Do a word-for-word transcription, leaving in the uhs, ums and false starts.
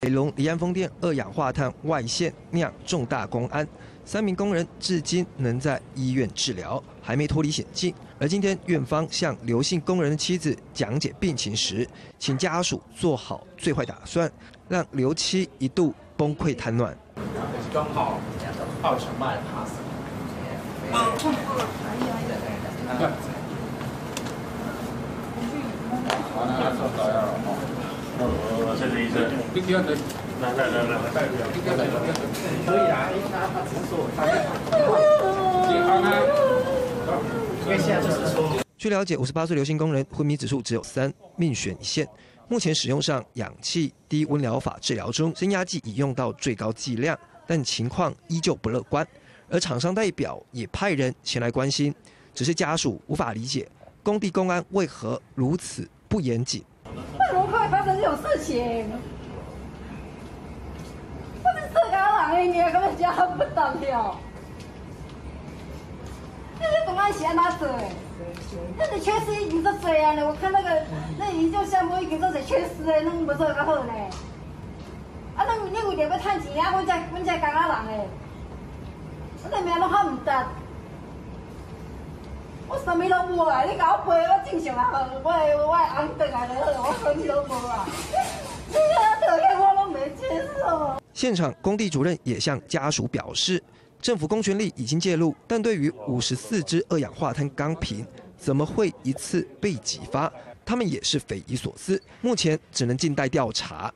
北龙离岸风电二氧化碳外泄酿重大公安，三名工人至今仍在医院治疗，还没脱离险境。而今天院方向刘姓工人的妻子讲解病情时，请家属做好最坏打算，让刘妻一度崩溃瘫软。刚好二十迈爬死。据了解，五十八岁刘姓工人昏迷指数只有三，命悬一线。目前使用上氧气低温疗法治疗中，升压剂已用到最高剂量，但情况依旧不乐观。而厂商代表也派人前来关心，只是家属无法理解工地公安为何如此不严谨。 发生这种事情，我们自家人的命根本就不得了，那是公安先拿走，那是缺失已经是这样了。我看那个那营救项目已经都是缺失的，那没做个好嘞。啊，那你有点要趁钱啊？我才我才公安人嘞，我这命都还唔得，我什么都无啊！你搞我赔，我正常啊，我我安顿啊，我什么都无啊。 现场工地主任也向家属表示，政府公权力已经介入，但对于五十四只二氧化碳钢瓶，怎么会一次被击发？他们也是匪夷所思，目前只能静待调查。